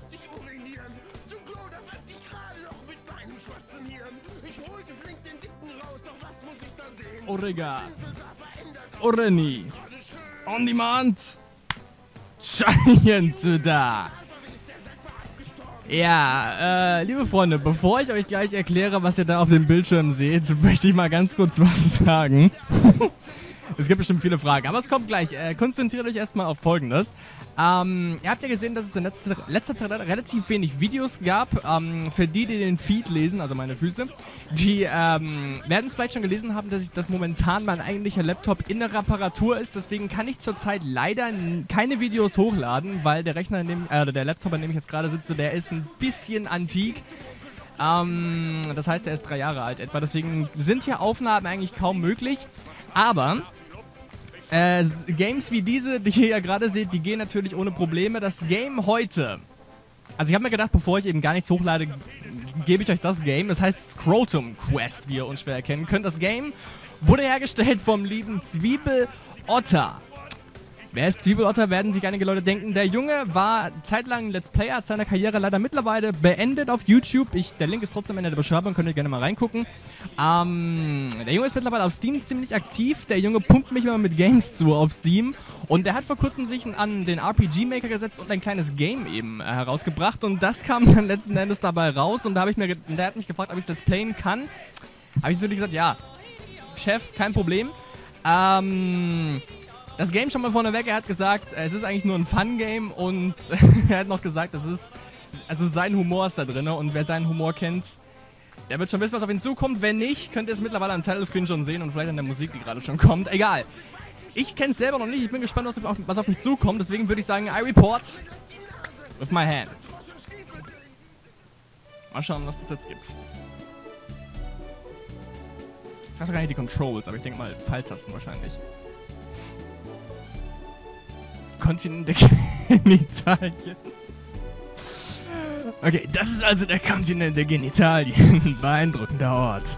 musste ich urinieren. Zum Klo, das hat ich gerade noch mit meinem schwarzen Hirn. Ich holte flink den Dicken raus, doch was muss ich da sehen? Orega. Oreni. On demand. Giant da. Ja, liebe Freunde, bevor ich euch gleich erkläre, was ihr da auf dem Bildschirm seht, möchte ich mal ganz kurz was sagen. Es gibt bestimmt viele Fragen, aber es kommt gleich. Konzentriert euch erstmal auf Folgendes. Ihr habt ja gesehen, dass es in letzter Zeit relativ wenig Videos gab. Für die, die den Feed lesen, also meine Füße, die werden es vielleicht schon gelesen haben, dass momentan mein eigentlicher Laptop in der Reparatur ist. Deswegen kann ich zurzeit leider keine Videos hochladen, weil der Rechner, der Laptop, an dem ich jetzt gerade sitze, der ist ein bisschen antik. Das heißt, er ist 3 Jahre alt etwa. Deswegen sind hier Aufnahmen eigentlich kaum möglich. Aber Games wie diese, die ihr ja gerade seht, die gehen natürlich ohne Probleme. Das Game heute, also ich habe mir gedacht, bevor ich eben gar nichts hochlade, gebe ich euch das Game. Das heißt Scrotum Quest, wie ihr unschwer erkennen könnt. Das Game wurde hergestellt vom lieben DrZwiebelOttah. Wer ist DrZwiebelOttah, werden sich einige Leute denken. Der Junge war zeitlang Let's Player, hat seine Karriere leider mittlerweile beendet auf YouTube. Der Link ist trotzdem in der Beschreibung, könnt ihr gerne mal reingucken. Der Junge ist mittlerweile auf Steam ziemlich aktiv. Der Junge pumpt mich immer mit Games zu auf Steam. Und der hat vor kurzem sich an den RPG Maker gesetzt und ein kleines Game eben herausgebracht. Und das kam dann letzten Endes dabei raus. Und der hat mich gefragt, ob ich Let's Playen kann. Habe ich natürlich gesagt, ja, Chef, kein Problem. Das Game schon mal vorneweg, er hat gesagt, es ist eigentlich nur ein Fun-Game und er hat noch gesagt, also sein Humor ist da drin und wer seinen Humor kennt, der wird schon wissen, was auf ihn zukommt. Wenn nicht, könnt ihr es mittlerweile am Title-Screen schon sehen und vielleicht an der Musik, die gerade schon kommt. Egal. Ich kenne es selber noch nicht, ich bin gespannt, was auf mich zukommt, deswegen würde ich sagen, I report with my hands. Mal schauen, was das jetzt gibt. Ich weiß gar nicht die Controls, aber ich denke mal Pfeiltasten wahrscheinlich. Kontinent der Genitalien. Okay, das ist also der Kontinent der Genitalien. Beeindruckender Ort.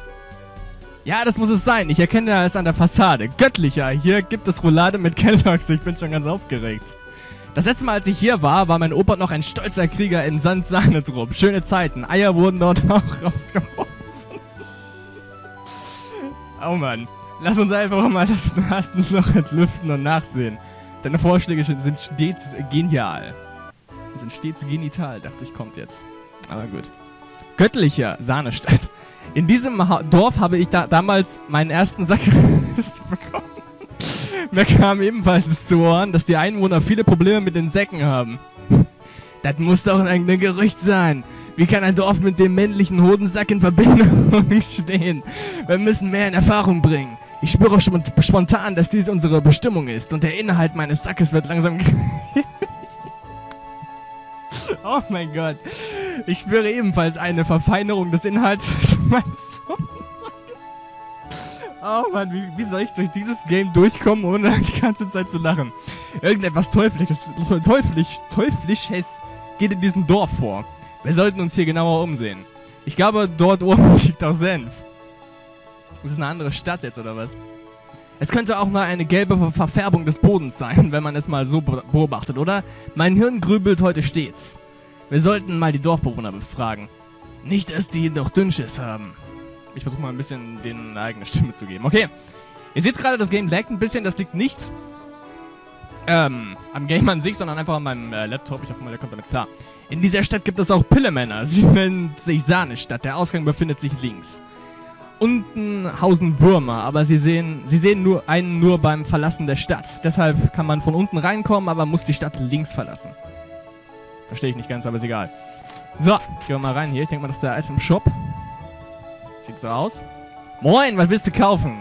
Ja, das muss es sein. Ich erkenne es an der Fassade. Göttlicher, hier gibt es Roulade mit Kellogg's. Ich bin schon ganz aufgeregt. Das letzte Mal, als ich hier war, war mein Opa noch ein stolzer Krieger im Sand-Sahne-Trupp. Schöne Zeiten. Eier wurden dort auch aufgeworfen. Oh Mann. Lass uns einfach mal das Nasenloch entlüften und nachsehen. Deine Vorschläge sind stets genial. Sind stets genital, dachte ich, kommt jetzt. Aber gut. Göttlicher Sahnestadt. In diesem Dorf habe ich damals meinen ersten Sakrist bekommen. Mir kam ebenfalls zu Ohren, dass die Einwohner viele Probleme mit den Säcken haben. Das muss doch ein Gerücht sein. Wie kann ein Dorf mit dem männlichen Hodensack in Verbindung stehen? Wir müssen mehr in Erfahrung bringen. Ich spüre spontan, dass dies unsere Bestimmung ist und der Inhalt meines Sackes wird langsam... Oh mein Gott. Ich spüre ebenfalls eine Verfeinerung des Inhalts meines Sackes. Oh Mann, wie soll ich durch dieses Game durchkommen, ohne die ganze Zeit zu lachen? Irgendetwas Teuflisches geht in diesem Dorf vor. Wir sollten uns hier genauer umsehen. Ich glaube, dort oben liegt auch Senf. Das ist eine andere Stadt jetzt, oder was? Es könnte auch mal eine gelbe Verfärbung des Bodens sein, wenn man es mal so beobachtet, oder? Mein Hirn grübelt heute stets. Wir sollten mal die Dorfbewohner befragen. Nicht, dass die noch Dünnschiss haben. Ich versuche mal ein bisschen denen eine eigene Stimme zu geben. Okay. Ihr seht gerade, das Game laggt ein bisschen. Das liegt nicht am Game an sich, sondern einfach an meinem Laptop. Ich hoffe mal, der kommt damit klar. In dieser Stadt gibt es auch Pillemänner. Sie nennt sich Sahnestadt. Der Ausgang befindet sich links. Unten hausen Würmer, aber sie sehen einen nur beim Verlassen der Stadt. Deshalb kann man von unten reinkommen, aber muss die Stadt links verlassen. Verstehe ich nicht ganz, aber ist egal. So, gehen wir mal rein hier. Ich denke mal, das ist der Item Shop. Sieht so aus. Moin, was willst du kaufen?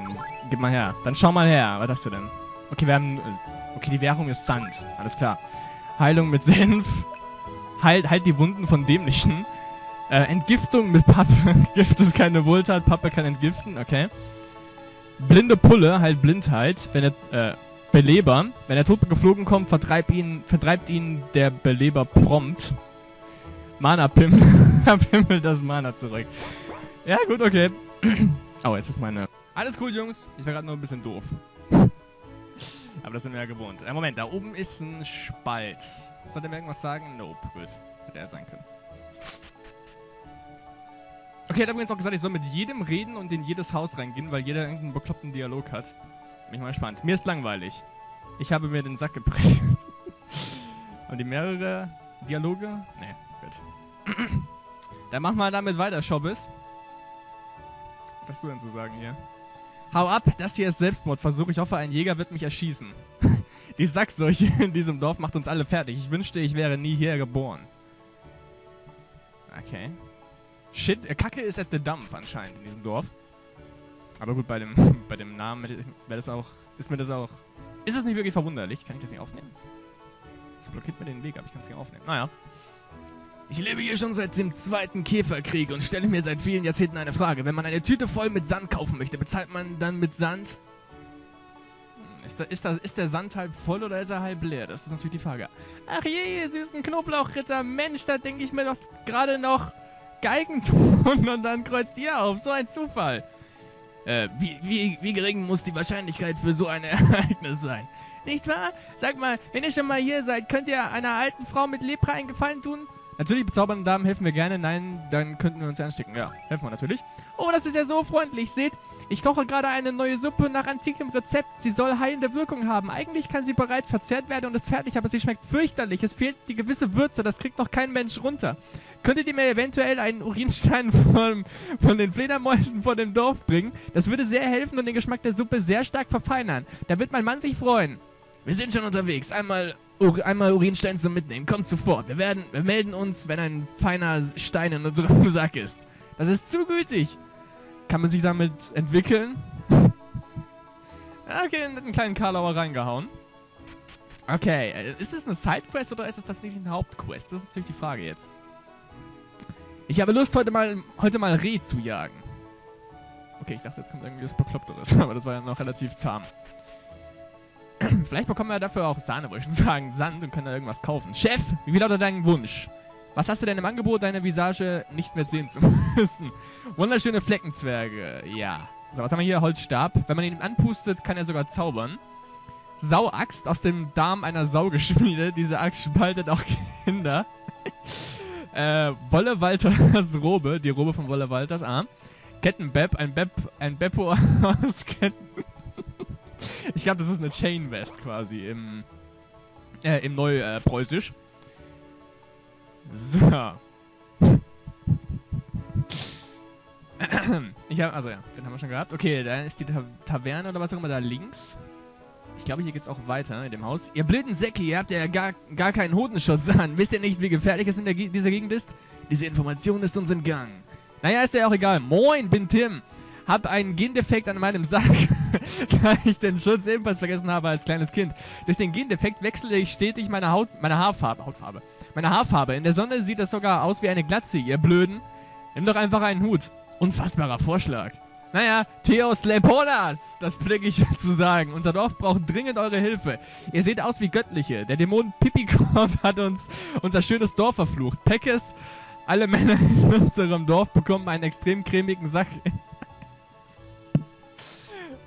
Gib mal her. Dann schau mal her. Was hast du denn? Okay, wir haben... Okay, die Währung ist Sand. Alles klar. Heilung mit Senf. Halt die Wunden von Dämlichen. Entgiftung mit Pappe. Gift ist keine Wohltat, Pappe kann entgiften, okay. Blinde Pulle, halt Blindheit. Wenn der Beleber, wenn der Tote geflogen kommt, vertreibt ihn der Beleber prompt. Mana-Pimmel, pimmel das Mana zurück. Ja, gut, okay. Oh, jetzt ist meine... Alles cool, Jungs. Ich war gerade nur ein bisschen doof. Aber das sind wir ja gewohnt. Moment, da oben ist ein Spalt. Sollte mir irgendwas sagen? Nope, gut. Hätte er sein können. Okay, er hat übrigens auch gesagt, ich soll mit jedem reden und in jedes Haus reingehen, weil jeder irgendeinen bekloppten Dialog hat. Bin ich mal gespannt. Mir ist langweilig. Ich habe mir den Sack geprägt. Haben die mehrere Dialoge? Nee, gut. Dann mach mal damit weiter, Schobbes. Was hast du denn zu sagen hier? Hau ab, das hier ist Selbstmordversuch. Ich hoffe, ein Jäger wird mich erschießen. Die Sackseuche in diesem Dorf macht uns alle fertig. Ich wünschte, ich wäre nie hier geboren. Okay. Shit, Kacke ist at the dump anscheinend in diesem Dorf. Aber gut, bei dem Namen wäre das auch. Ist mir das auch. Ist es nicht wirklich verwunderlich? Kann ich das nicht aufnehmen? Das blockiert mir den Weg, aber ich kann es nicht aufnehmen. Naja. Ich lebe hier schon seit dem Zweiten Käferkrieg und stelle mir seit vielen Jahrzehnten eine Frage. Wenn man eine Tüte voll mit Sand kaufen möchte, bezahlt man dann mit Sand? Ist der Sand halb voll oder ist er halb leer? Das ist natürlich die Frage. Ach je, ihr süßen Knoblauchritter. Mensch, da denke ich mir doch gerade noch Geigenton und dann kreuzt ihr auf. So ein Zufall. Wie gering muss die Wahrscheinlichkeit für so ein Ereignis sein? Nicht wahr? Sag mal, wenn ihr schon mal hier seid, könnt ihr einer alten Frau mit Lepra einen Gefallen tun? Natürlich, bezaubernden Damen helfen wir gerne. Nein, dann könnten wir uns ja anstecken. Ja, helfen wir natürlich. Oh, das ist ja so freundlich. Seht, ich koche gerade eine neue Suppe nach antikem Rezept. Sie soll heilende Wirkung haben. Eigentlich kann sie bereits verzehrt werden und ist fertig, aber sie schmeckt fürchterlich. Es fehlt die gewisse Würze. Das kriegt doch kein Mensch runter. Könntet ihr mir eventuell einen Urinstein von den Fledermäusen vor dem Dorf bringen? Das würde sehr helfen und den Geschmack der Suppe sehr stark verfeinern. Da wird mein Mann sich freuen. Wir sind schon unterwegs. Einmal Urinstein zum Mitnehmen. Kommt sofort. Wir melden uns, wenn ein feiner Stein in unserem Sack ist. Das ist zu gütig. Kann man sich damit entwickeln? Okay, einen kleinen Karlauer reingehauen. Okay, ist es eine Sidequest oder ist es tatsächlich eine Hauptquest? Das ist natürlich die Frage jetzt. Ich habe Lust, heute mal Reh zu jagen. Okay, ich dachte, jetzt kommt irgendwie was Bekloppteres, aber das war ja noch relativ zahm. Vielleicht bekommen wir dafür auch Sahne, wollte ich schon sagen, Sand und können da irgendwas kaufen. Chef, wie lautet dein Wunsch? Was hast du denn im Angebot, deine Visage nicht mehr sehen zu müssen? Wunderschöne Fleckenzwerge, ja. So, was haben wir hier? Holzstab. Wenn man ihn anpustet, kann er sogar zaubern. Sauaxt aus dem Darm einer Sau geschmiedet. Diese Axt spaltet auch Kinder. Wolle Walters Robe, die Robe von Wolle Walters, ah. Kettenbeb, ein Beppo aus Ketten. Ich glaube, das ist eine Chain West quasi im Neupreußisch. So. Also ja, den haben wir schon gehabt. Okay, da ist die Taverne oder was auch immer da links. Ich glaube, hier geht's auch weiter in dem Haus. Ihr blöden Säcke, ihr habt ja gar keinen Hodenschutz an. Wisst ihr nicht, wie gefährlich es in dieser Gegend ist? Diese Information ist uns entgangen. Naja, ist ja auch egal. Moin, bin Tim. Hab einen Gendefekt an meinem Sack, da ich den Schutz ebenfalls vergessen habe als kleines Kind. Durch den Gendefekt wechsle ich stetig meine Haarfarbe. In der Sonne sieht das sogar aus wie eine Glatze, ihr Blöden. Nimm doch einfach einen Hut. Unfassbarer Vorschlag. Naja, Theos Leponas, das pflege ich zu sagen. Unser Dorf braucht dringend eure Hilfe. Ihr seht aus wie Göttliche. Der Dämon Pipikopp hat uns unser schönes Dorf verflucht. Peckes, alle Männer in unserem Dorf bekommen einen extrem cremigen Sack.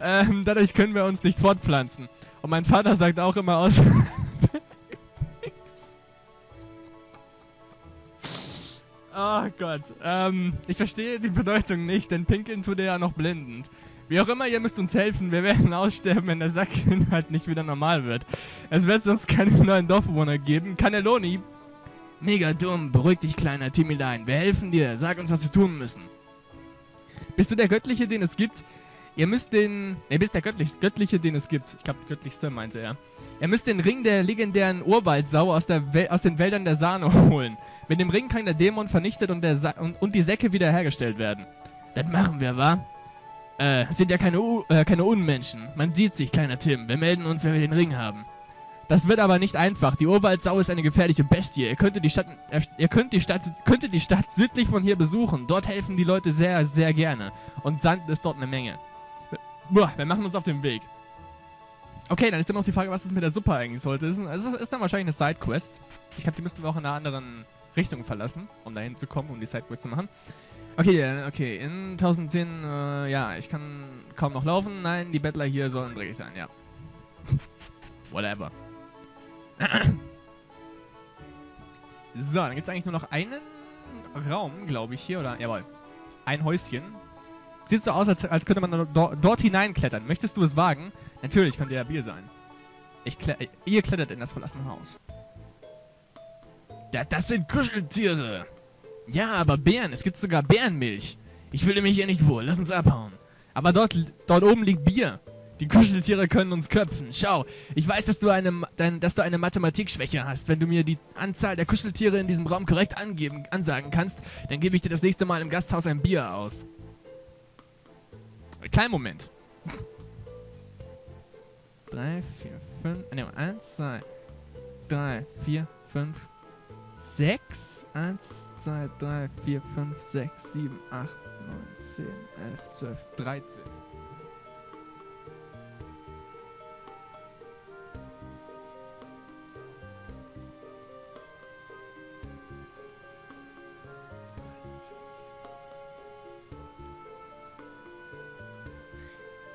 Dadurch können wir uns nicht fortpflanzen. Und mein Vater sagt auch immer aus... Oh Gott, ich verstehe die Bedeutung nicht, denn pinkeln tut er ja noch blendend. Wie auch immer, ihr müsst uns helfen, wir werden aussterben, wenn der Sackinhalt nicht wieder normal wird. Es wird sonst keine neuen Dorfbewohner geben. Cannelloni! Mega dumm, beruhig dich, kleiner Timilein. Wir helfen dir, sag uns, was wir tun müssen. Bist du der Göttliche, den es gibt? Ihr müsst den... Ne, bist der Göttliche, den es gibt. Ich glaube, Göttlichste meinte er. Ihr müsst den Ring der legendären Urwaldsau aus den Wäldern der Sahne holen. Mit dem Ring kann der Dämon vernichtet und die Säcke wiederhergestellt werden. Das machen wir, wa? Sind ja keine Unmenschen. Man sieht sich, kleiner Tim. Wir melden uns, wenn wir den Ring haben. Das wird aber nicht einfach. Die Urwaldsau ist eine gefährliche Bestie. Ihr könntet die Stadt südlich von hier besuchen. Dort helfen die Leute sehr, sehr gerne. Und Sand ist dort eine Menge. Boah, wir machen uns auf den Weg. Okay, dann ist immer noch die Frage, was es mit der Suppe eigentlich sollte. Es ist dann wahrscheinlich eine Sidequest. Ich glaube, die müssten wir auch in einer anderen Richtung verlassen, um dahin zu kommen, um die Sidequest zu machen. Okay, in 1010, ja, ich kann kaum noch laufen. Nein, die Bettler hier sollen dreckig sein, ja. Whatever. So, dann gibt es eigentlich nur noch einen Raum, glaube ich, hier. Oder, jawohl. Ein Häuschen. Sieht so aus, als könnte man dort hineinklettern. Möchtest du es wagen? Natürlich, könnte ja Bier sein. Ihr klettert in das verlassene Haus. Das sind Kuscheltiere. Ja, aber Bären. Es gibt sogar Bärenmilch. Ich fühle mich hier nicht wohl. Lass uns abhauen. Aber dort oben liegt Bier. Die Kuscheltiere können uns köpfen. Schau, ich weiß, dass du eine Mathematikschwäche hast. Wenn du mir die Anzahl der Kuscheltiere in diesem Raum korrekt ansagen kannst, dann gebe ich dir das nächste Mal im Gasthaus ein Bier aus. Kleinen Moment. 3, 4, 5... Ne, 1, 2, 3, 4, 5, 6. 1, 2, 3, 4, 5, 6, 7, 8, 9, 10, 11, 12, 13.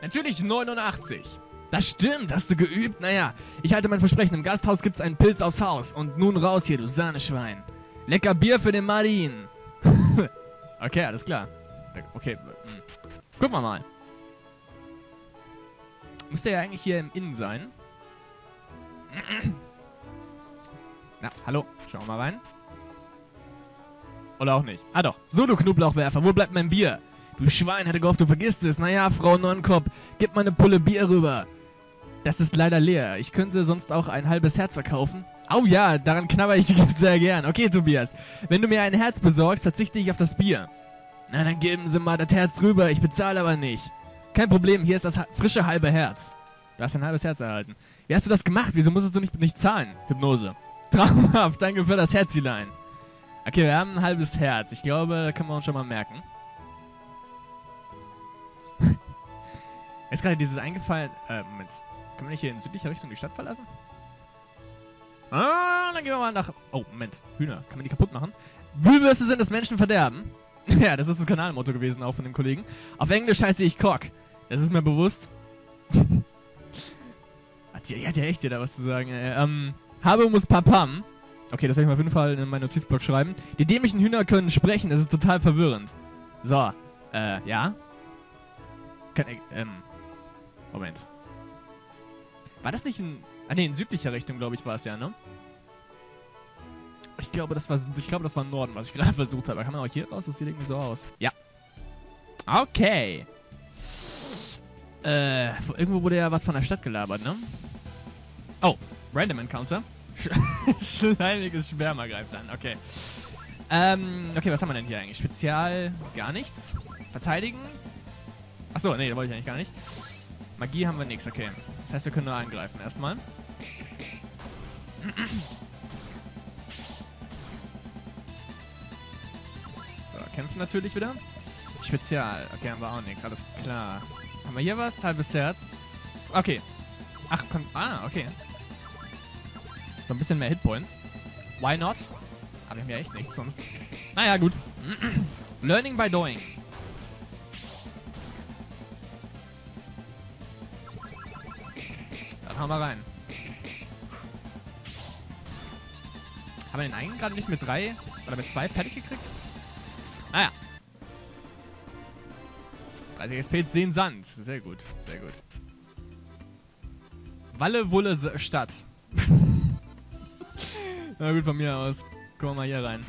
Natürlich 89. Das stimmt, hast du geübt? Naja, ich halte mein Versprechen. Im Gasthaus gibt's einen Pilz aufs Haus. Und nun raus hier, du Sahneschwein. Lecker Bier für den Martin. Okay, alles klar. Okay, gucken wir mal. Muss der ja eigentlich hier im Inn sein. Na, hallo, schauen wir mal rein. Oder auch nicht. Ah doch, so du Knoblauchwerfer, wo bleibt mein Bier? Du Schwein, hätte gehofft, du vergisst es. Naja, Frau Nonkopp, gib mal eine Pulle Bier rüber. Das ist leider leer. Ich könnte sonst auch ein halbes Herz verkaufen. Au ja, daran knabber ich sehr gern. Okay, Tobias, wenn du mir ein Herz besorgst, verzichte ich auf das Bier. Na, dann geben Sie mal das Herz rüber. Ich bezahle aber nicht. Kein Problem, hier ist das frische halbe Herz. Du hast ein halbes Herz erhalten. Wie hast du das gemacht? Wieso musstest du nicht zahlen? Hypnose. Traumhaft, danke für das Herzilein. Okay, wir haben ein halbes Herz. Ich glaube, da können wir uns schon mal merken. Ist gerade dieses eingefallen... Moment. Können wir nicht hier in südlicher Richtung die Stadt verlassen? Ah, dann gehen wir mal nach... Oh, Moment. Hühner. Kann man die kaputt machen? Wühlwürste sind das Menschenverderben. Ja, das ist das Kanalmotto gewesen, auch von dem Kollegen. Auf Englisch heiße ich Cock. Das ist mir bewusst. Hat ja echt hier da was zu sagen. Habe muss papam. Okay, das werde ich mal auf jeden Fall in meinen Notizblock schreiben. Die dämlichen Hühner können sprechen. Das ist total verwirrend. So. Ja? Kann ich, Moment. War das nicht in... Ah ne, in südlicher Richtung, glaube ich, war es ja, ne? Ich glaube, das war Norden, was ich gerade versucht habe. Kann man auch hier raus? Das sieht irgendwie so aus. Ja. Okay. Irgendwo wurde ja was von der Stadt gelabert, ne? Oh, Random Encounter. Schleimiges Schwärmer greift an, okay. Okay, was haben wir denn hier eigentlich? Spezial... Gar nichts. Verteidigen... Achso, nee, da wollte ich eigentlich gar nicht. Magie haben wir nichts, okay. Das heißt, wir können nur angreifen erstmal. So, kämpfen natürlich wieder. Spezial, okay, haben wir auch nichts, alles klar. Haben wir hier was? Halbes Herz. Okay. Ach, komm, ah, okay. So ein bisschen mehr Hitpoints. Why not? Aber wir haben ja echt nichts sonst. Naja, gut. Learning by doing. Hau mal rein. Haben wir den einen gerade nicht mit 3 oder mit 2 fertig gekriegt? Naja. 30 XP, 10 Sand. Sehr gut, sehr gut. Walle, Wulle, Stadt. Na gut, von mir aus. Gucken wir mal hier rein.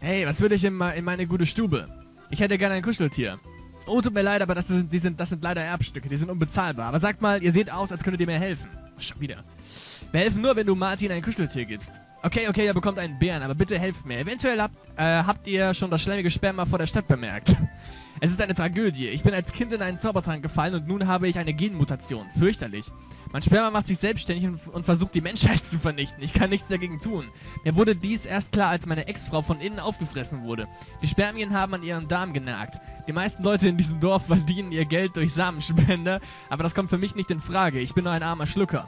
Hey, was würde ich in meine gute Stube? Ich hätte gerne ein Kuscheltier. Oh, tut mir leid, aber das sind leider Erbstücke. Die sind unbezahlbar. Aber sagt mal, ihr seht aus, als könntet ihr mir helfen. Schon wieder. Wir helfen nur, wenn du Martin ein Kuscheltier gibst. Okay, okay, ihr bekommt einen Bären, aber bitte helft mir. Eventuell habt ihr schon das schleimige Sperma vor der Stadt bemerkt. Es ist eine Tragödie. Ich bin als Kind in einen Zaubertrank gefallen und nun habe ich eine Genmutation. Fürchterlich. Mein Sperma macht sich selbstständig und versucht, die Menschheit zu vernichten. Ich kann nichts dagegen tun. Mir wurde dies erst klar, als meine Ex-Frau von innen aufgefressen wurde. Die Spermien haben an ihrem Darm genagt. Die meisten Leute in diesem Dorf verdienen ihr Geld durch Samenspende, aber das kommt für mich nicht in Frage. Ich bin nur ein armer Schlucker.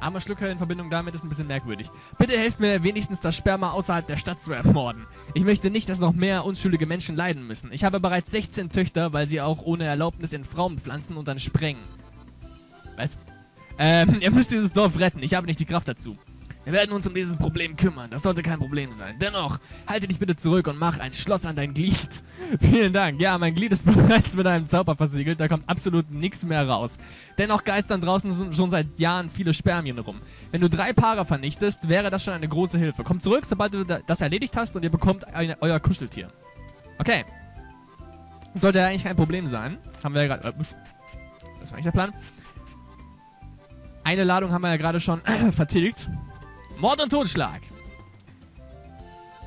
Armer Schlucker in Verbindung damit ist ein bisschen merkwürdig. Bitte helft mir wenigstens, das Sperma außerhalb der Stadt zu ermorden. Ich möchte nicht, dass noch mehr unschuldige Menschen leiden müssen. Ich habe bereits 16 Töchter, weil sie auch ohne Erlaubnis in Frauen pflanzen und dann sprengen. Was? Ihr müsst dieses Dorf retten. Ich habe nicht die Kraft dazu. Wir werden uns um dieses Problem kümmern. Das sollte kein Problem sein. Dennoch, halte dich bitte zurück und mach ein Schloss an dein Glied. Vielen Dank. Ja, mein Glied ist bereits mit einem Zauber versiegelt. Da kommt absolut nichts mehr raus. Dennoch geistern draußen schon seit Jahren viele Spermien rum. Wenn du 3 Paare vernichtest, wäre das schon eine große Hilfe. Komm zurück, sobald du das erledigt hast und ihr bekommt euer Kuscheltier. Okay. Sollte ja eigentlich kein Problem sein. Haben wir ja gerade... das war eigentlich der Plan. Eine Ladung haben wir ja gerade schon vertilgt. Mord und Totschlag.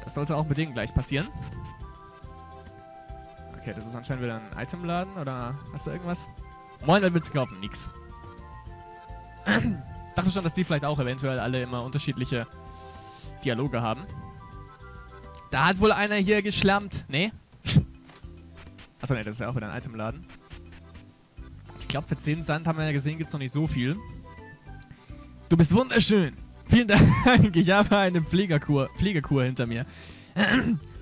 Das sollte auch mit denen gleich passieren. Okay, das ist anscheinend wieder ein Itemladen, oder hast du irgendwas? Moin, was willst du kaufen? Nix. Dachte schon, dass die vielleicht auch eventuell alle immer unterschiedliche Dialoge haben. Da hat wohl einer hier geschlammt. Nee? Achso, nee, das ist ja auch wieder ein Itemladen. Ich glaube, für 10 Sand haben wir ja gesehen, gibt es noch nicht so viel. Du bist wunderschön. Vielen Dank, ich habe eine Pflegekur hinter mir.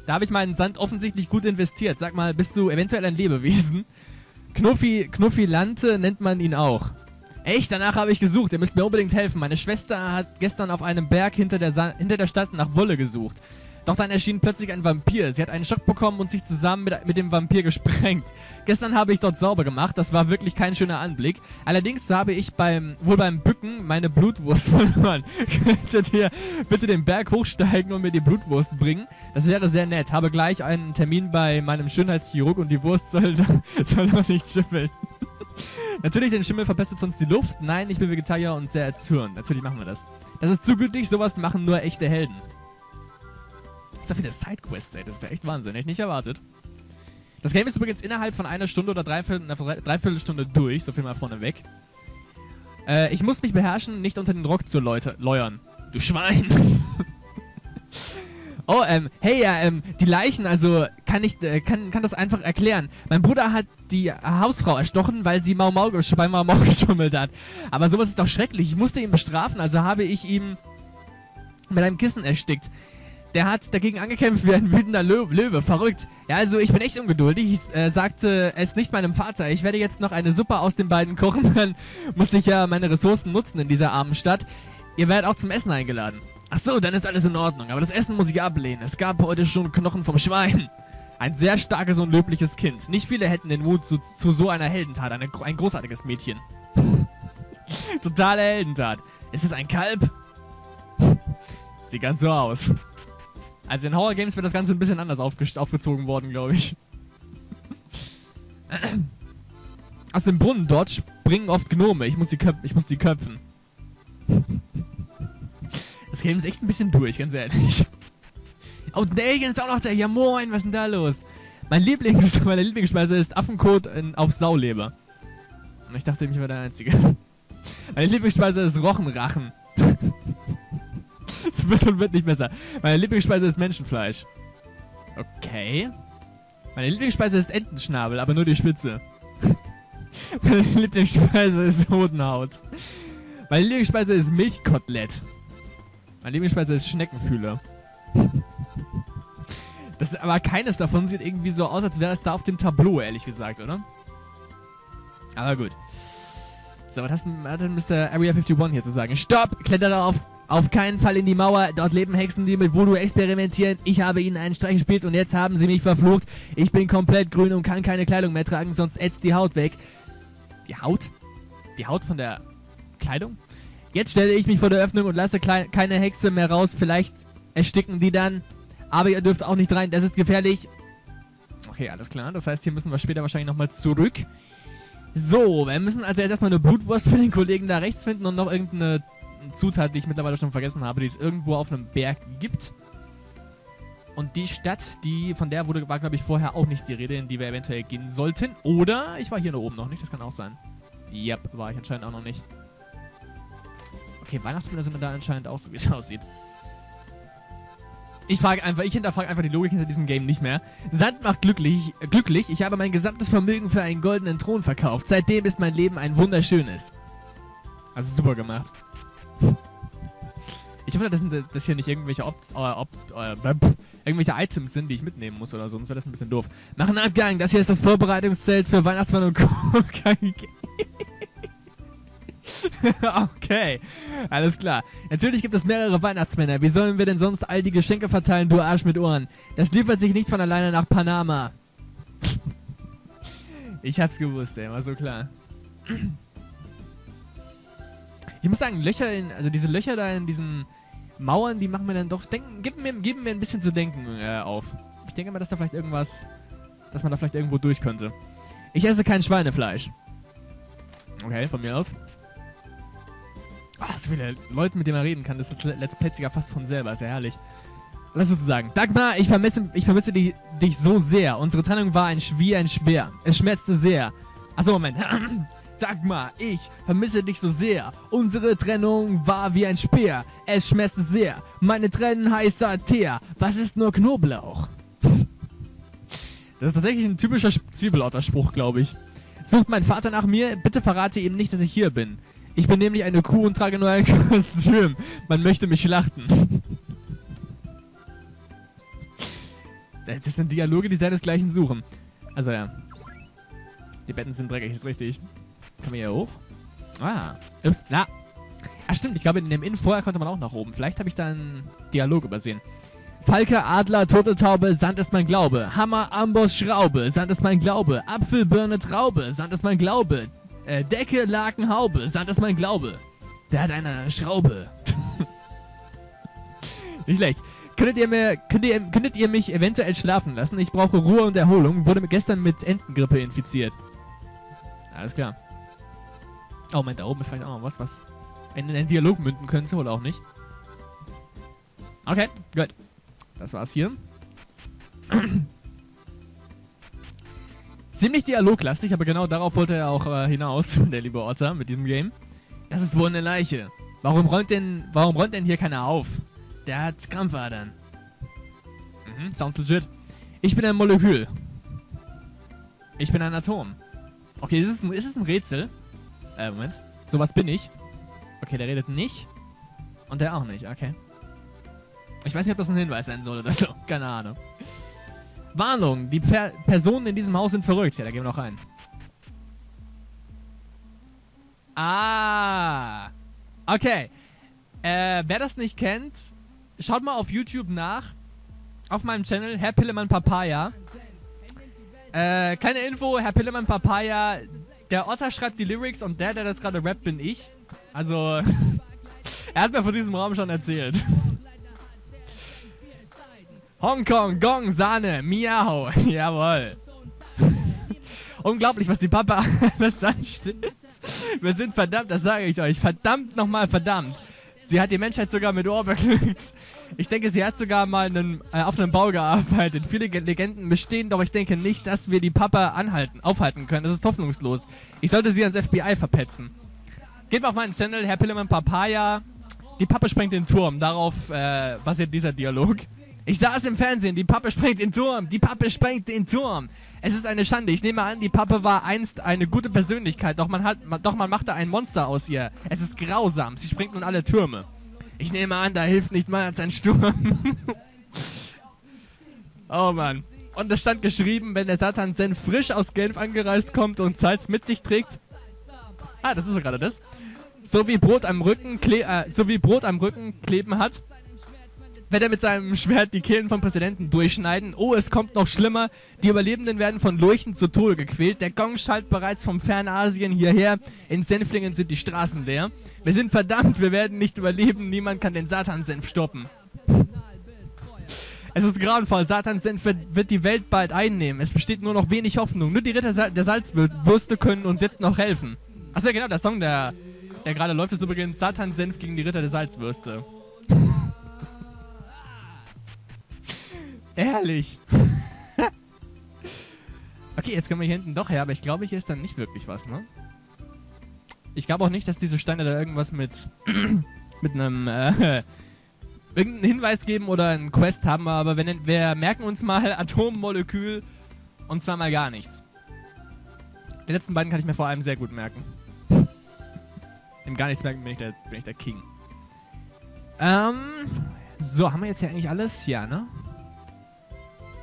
Da habe ich meinen Sand offensichtlich gut investiert. Sag mal, bist du eventuell ein Lebewesen? Knuffilante nennt man ihn auch. Echt? Danach habe ich gesucht. Ihr müsst mir unbedingt helfen. Meine Schwester hat gestern auf einem Berg hinter der Stadt nach Wolle gesucht. Doch dann erschien plötzlich ein Vampir. Sie hat einen Schock bekommen und sich zusammen mit dem Vampir gesprengt. Gestern habe ich dort sauber gemacht. Das war wirklich kein schöner Anblick. Allerdings habe ich wohl beim Bücken meine Blutwurst verloren. Könntet ihr bitte den Berg hochsteigen und mir die Blutwurst bringen? Das wäre sehr nett. Habe gleich einen Termin bei meinem Schönheitschirurg und die Wurst soll noch nicht schimmeln. Natürlich, den Schimmel verpestet sonst die Luft. Nein, ich bin Vegetarier und sehr erzürnt. Natürlich machen wir das. Das ist zugütig, sowas machen nur echte Helden. Was ist da für eine Sidequest, ey? Das ist ja echt Wahnsinn, hätte ich nicht erwartet. Das Game ist übrigens innerhalb von einer Stunde oder dreiviertel Stunde durch, so viel mal vorneweg. Ich muss mich beherrschen, nicht unter den Rock zu läuern. Du Schwein! Oh, hey, ja, die Leichen, also, kann das einfach erklären. Mein Bruder hat die Hausfrau erstochen, weil sie bei Mau Mau geschummelt hat. Aber sowas ist doch schrecklich. Ich musste ihn bestrafen, also habe ich ihn mit einem Kissen erstickt. Der hat dagegen angekämpft wie ein wütender Löwe. Verrückt. Ja, also, ich bin echt ungeduldig. Ich sagte es nicht meinem Vater. Ich werde jetzt noch eine Suppe aus den beiden kochen. Dann muss ich ja meine Ressourcen nutzen in dieser armen Stadt. Ihr werdet auch zum Essen eingeladen. Ach so, dann ist alles in Ordnung. Aber das Essen muss ich ablehnen. Es gab heute schon Knochen vom Schwein. Ein sehr starkes und löbliches Kind. Nicht viele hätten den Mut zu so einer Heldentat. Ein großartiges Mädchen. Totale Heldentat. Ist es ein Kalb? Sieht ganz so aus. Also in Horror Games wird das Ganze ein bisschen anders aufgezogen worden, glaube ich. Aus dem Brunnen dort springen oft Gnome. Ich muss die köpfen. Das Game ist echt ein bisschen durch, ganz ehrlich. Oh, der Alien ist auch noch da. Ja, moin, was ist denn da los? Meine Lieblingsspeise ist Affenkot auf Sauleber. Und ich dachte, ich war der Einzige. Meine Lieblingsspeise ist Rochenrachen. Es wird und wird nicht besser. Meine Lieblingsspeise ist Menschenfleisch. Okay. Meine Lieblingsspeise ist Entenschnabel, aber nur die Spitze. Meine Lieblingsspeise ist Hodenhaut. Meine Lieblingsspeise ist Milchkotelett. Meine Lieblingsspeise ist Schneckenfühler. Das ist aber keines davon sieht irgendwie so aus, als wäre es da auf dem Tableau, ehrlich gesagt, oder? Aber gut. So, was hat denn Mr. Area 51 hier zu sagen? Stopp! Klettere auf keinen Fall in die Mauer. Dort leben Hexen, die mit Voodoo experimentieren. Ich habe ihnen einen Streich gespielt und jetzt haben sie mich verflucht. Ich bin komplett grün und kann keine Kleidung mehr tragen, sonst ätzt die Haut weg. Die Haut? Die Haut von der Kleidung? Jetzt stelle ich mich vor der Öffnung und lasse keine Hexe mehr raus. Vielleicht ersticken die dann. Aber ihr dürft auch nicht rein. Das ist gefährlich. Okay, alles klar. Das heißt, hier müssen wir später wahrscheinlich nochmal zurück. So, wir müssen also jetzt erstmal eine Blutwurst für den Kollegen da rechts finden und noch irgendeine Zutat, die ich mittlerweile schon vergessen habe, die es irgendwo auf einem Berg gibt. Und die Stadt, von der war, glaube ich, vorher auch nicht die Rede, in die wir eventuell gehen sollten. Oder ich war hier oben noch nicht. Das kann auch sein. Yep, war ich anscheinend auch noch nicht. Okay, Weihnachtsbilder sind da anscheinend auch so, wie es aussieht. Ich hinterfrage einfach die Logik hinter diesem Game nicht mehr. Sand macht glücklich. Ich habe mein gesamtes Vermögen für einen goldenen Thron verkauft. Seitdem ist mein Leben ein wunderschönes. Also super gemacht. Ich hoffe, dass hier nicht irgendwelche Items sind, die ich mitnehmen muss oder so. Sonst wäre das ein bisschen doof. Mach einen Abgang. Das hier ist das Vorbereitungszelt für Weihnachtsmann und Co. Okay, alles klar. Natürlich gibt es mehrere Weihnachtsmänner. Wie sollen wir denn sonst all die Geschenke verteilen, du Arsch mit Ohren? Das liefert sich nicht von alleine nach Panama. Ich hab's gewusst, ey, war so klar. Ich muss sagen, Löcher in, also diese Löcher da in diesen Mauern, die machen mir dann doch denken, geben mir ein bisschen zu denken auf. Ich denke mal, dass da vielleicht irgendwas, dass man da vielleicht irgendwo durch könnte. Ich esse kein Schweinefleisch. Okay, von mir aus. Ach, so viele Leute, mit denen man reden kann. Das ist Let's Play sogar fast von selber, ist ja herrlich. Lass uns sagen. Dagmar, ich vermisse dich so sehr. Unsere Trennung war wie ein Speer. Es schmerzte sehr. Achso, Moment. Dagmar, ich vermisse dich so sehr. Unsere Trennung war wie ein Speer. Es schmerzte sehr. Meine Tränen heißer Teer. Was ist nur Knoblauch? Das ist tatsächlich ein typischer Zwiebelotterspruch, glaube ich. Sucht mein Vater nach mir? Bitte verrate ihm nicht, dass ich hier bin. Ich bin nämlich eine Kuh und trage nur ein Kostüm. Man möchte mich schlachten. Das sind Dialoge, die seinesgleichen suchen. Also ja. Die Betten sind dreckig, ist richtig. Kann man hier hoch? Ah. Ups. Na. Ah, stimmt. Ich glaube, in dem Inn vorher konnte man auch nach oben. Vielleicht habe ich da einen Dialog übersehen. Falke, Adler, Turteltaube, Sand ist mein Glaube. Hammer, Amboss, Schraube, Sand ist mein Glaube. Apfel, Birne, Traube, Sand ist mein Glaube. Decke, Laken, Haube, Sand ist mein Glaube. Der hat eine Schraube. Nicht schlecht. Könntet ihr mich eventuell schlafen lassen? Ich brauche Ruhe und Erholung. Wurde gestern mit Entengrippe infiziert. Alles klar. Oh, Moment, da oben ist vielleicht auch noch was, was in einen Dialog münden könnte oder auch nicht. Okay, gut. Das war's hier. Ziemlich dialoglastig, aber genau darauf wollte er auch hinaus, der liebe Otter, mit diesem Game. Das ist wohl eine Leiche. Warum räumt denn hier keiner auf? Der hat Krampfadern. Mhm, sounds legit. Ich bin ein Molekül. Ich bin ein Atom. Okay, ist es ein Rätsel? Moment. Sowas bin ich. Okay, der redet nicht. Und der auch nicht, okay. Ich weiß nicht, ob das ein Hinweis sein soll oder so. Keine Ahnung. Warnung, die Personen in diesem Haus sind verrückt. Ja, da gehen wir noch rein. Ah. Okay. Wer das nicht kennt, schaut mal auf YouTube nach. Auf meinem Channel, Herr Pillemann Papaya. Kleine Info, Herr Pillemann Papaya. Der Otter schreibt die Lyrics und der das gerade rappt, bin ich. Also, er hat mir von diesem Raum schon erzählt. Hongkong, Gong, Sahne, Miau. Jawohl. Unglaublich, was die Papa alles anstellt. Wir sind verdammt, das sage ich euch. Verdammt nochmal, verdammt. Sie hat die Menschheit sogar mit Ohr beglückt. Ich denke, sie hat sogar mal auf einem Bau gearbeitet. Viele Legenden bestehen, doch ich denke nicht, dass wir die Papa aufhalten können. Das ist hoffnungslos. Ich sollte sie ans FBI verpetzen. Geht mal auf meinen Channel, Herr Pillemann Papaya. Die Pappe sprengt den Turm. Darauf basiert dieser Dialog. Ich sah es im Fernsehen, die Pappe sprengt den Turm, die Pappe sprengt den Turm. Es ist eine Schande, ich nehme an, die Pappe war einst eine gute Persönlichkeit, doch man machte ein Monster aus ihr. Es ist grausam, sie sprengt nun alle Türme. Ich nehme an, da hilft nicht mal als ein Sturm. Oh Mann. Und es stand geschrieben, wenn der Satansenf frisch aus Genf angereist kommt und Salz mit sich trägt. Ah, das ist so gerade das. So wie Brot am Rücken kleben hat. Wird er mit seinem Schwert die Kehlen von Präsidenten durchschneiden? Oh, es kommt noch schlimmer. Die Überlebenden werden von Lurchen zu Tode gequält. Der Gong schallt bereits vom fernen Asien hierher. In Senflingen sind die Straßen leer. Wir sind verdammt, wir werden nicht überleben. Niemand kann den Satansenf stoppen. Es ist grauenvoll. Satansenf wird die Welt bald einnehmen. Es besteht nur noch wenig Hoffnung. Nur die Ritter der Salzwürste können uns jetzt noch helfen. Achso, ja genau, der Song, der gerade läuft, ist übrigens Satansenf gegen die Ritter der Salzwürste. Ehrlich. Okay, jetzt können wir hier hinten doch her, aber ich glaube, hier ist dann nicht wirklich was, ne? Ich glaube auch nicht, dass diese Steine da irgendwas mit einem irgendeinen Hinweis geben oder einen Quest haben, aber wir merken uns mal Atom, Molekül und zwar mal gar nichts. Die letzten beiden kann ich mir vor allem sehr gut merken. Im gar nichts merken bin ich der King. So, haben wir jetzt hier eigentlich alles? Ja, ne?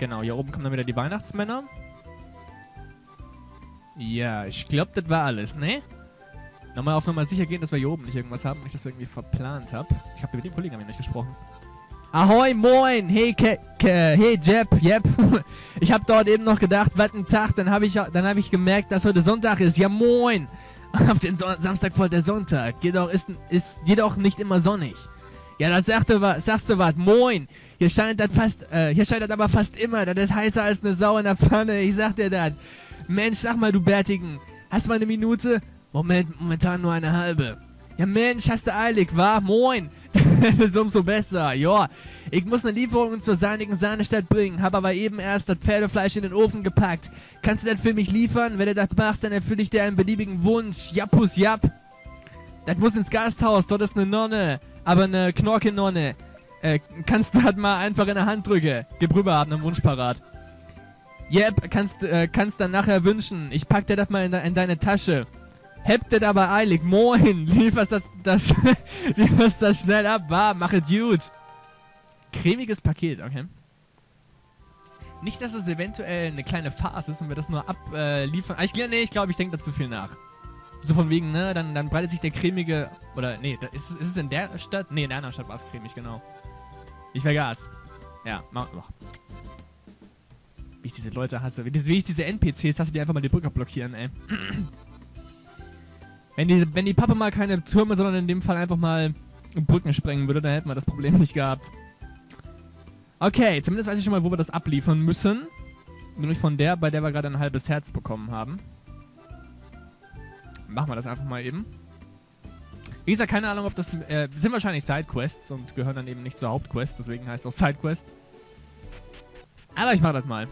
Genau, hier oben kommen dann wieder die Weihnachtsmänner. Ja, ich glaube, das war alles, ne? Nochmal auf Nummer sicher gehen, dass wir hier oben nicht irgendwas haben, nicht, dass wir irgendwie verplant haben. Ich habe mit dem Kollegen nicht gesprochen. Ahoi, moin, hey, hey, Jeb. Ich habe dort eben noch gedacht, was ein Tag, dann hab ich gemerkt, dass heute Sonntag ist. Ja, moin. Auf den Samstag folgt der Sonntag. Jedoch ist jedoch nicht immer sonnig. Ja, das sagst du was. Moin. Hier scheint das aber fast immer. Das ist heißer als eine Sau in der Pfanne. Ich sag dir das. Mensch, sag mal, du Bärtigen. Hast du mal eine Minute? Momentan nur eine halbe. Ja, Mensch, hast du eilig, wa? Moin. Das ist umso besser. Ja, ich muss eine Lieferung zur sahnigen Sahnestadt bringen, habe aber eben erst das Pferdefleisch in den Ofen gepackt. Kannst du das für mich liefern? Wenn du das machst, dann erfülle ich dir einen beliebigen Wunsch. Jappus, japp. Das muss ins Gasthaus, dort ist eine Nonne, aber eine Knorke-Nonne. Kannst du das mal einfach in der Hand drücken? Gib rüber, hab einen Wunsch parat. Yep, kannst dann nachher wünschen. Ich pack dir das mal in deine Tasche. Habt das aber eilig, moin, lieferst das schnell ab, war, mach es gut. Cremiges Paket, okay. Nicht, dass es eventuell eine kleine Farce ist und wir das nur abliefern. Ich denke da zu viel nach. So von wegen, ne, dann breitet sich der cremige, oder, nee, ist es in der Stadt? Nee, in der anderen Stadt war es cremig, genau. Ich vergaß. Ja, mach. Wie ich diese Leute hasse, wie ich diese NPCs hasse, die einfach mal die Brücke blockieren, ey. Wenn die Pappe mal keine Türme, sondern in dem Fall einfach mal Brücken sprengen würde, dann hätten wir das Problem nicht gehabt. Okay, zumindest weiß ich schon mal, wo wir das abliefern müssen. Nur nicht von der, bei der wir gerade ein halbes Herz bekommen haben. Machen wir das einfach mal eben. Wie gesagt, keine Ahnung, ob das... sind wahrscheinlich Sidequests und gehören dann eben nicht zur Hauptquest, deswegen heißt es auch Sidequest. Aber ich mache das mal.